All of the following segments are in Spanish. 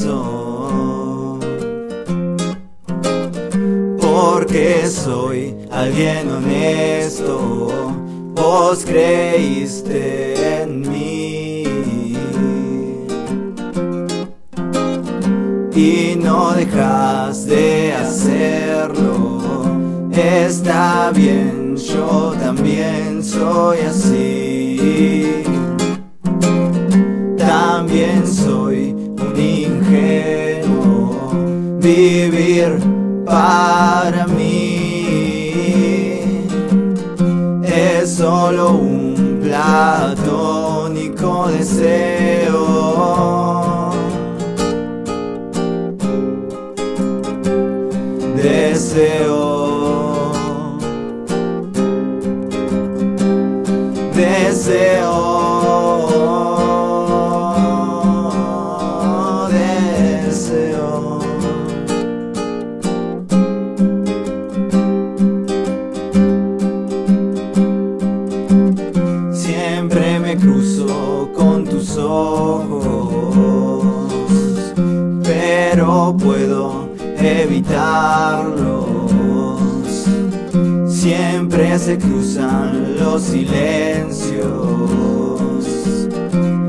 corazón, porque soy alguien honesto. Vos creíste en mí y no dejas de hacerlo. Está bien, yo también soy así. También soy un ingenuo. Vivir para mí es solo un platónico deseo. Deseo. Siempre me cruzo con tus ojos, pero puedo evitarlos. Siempre se cruzan los silencios,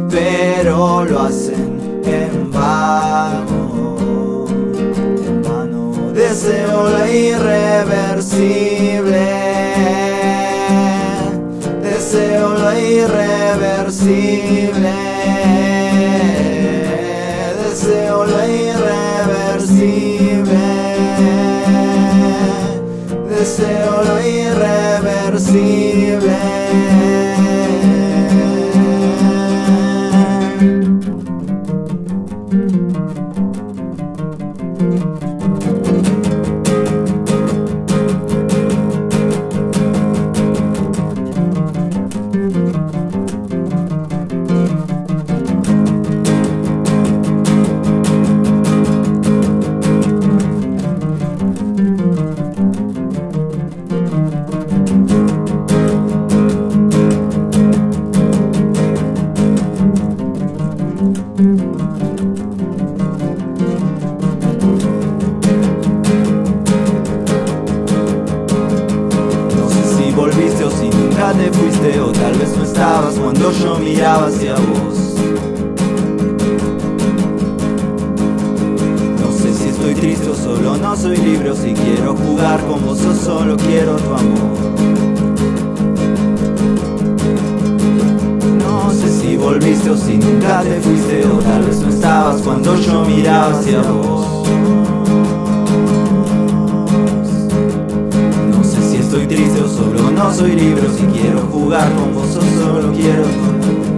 pero lo hacen en vano. En vano. Deseo lo irreversible. Deseo lo irreversible. Deseo lo irreversible. Deseo lo irreversible. Volviste o si nunca te fuiste, o tal vez no estabas cuando yo miraba hacia vos. No sé si estoy triste o solo no soy libre, o si quiero jugar con vos o solo quiero tu amor. No sé si volviste o si nunca te fuiste, o tal vez no estabas cuando yo miraba hacia vos. Estoy triste o solo no soy libre, si quiero jugar con vos o solo quiero.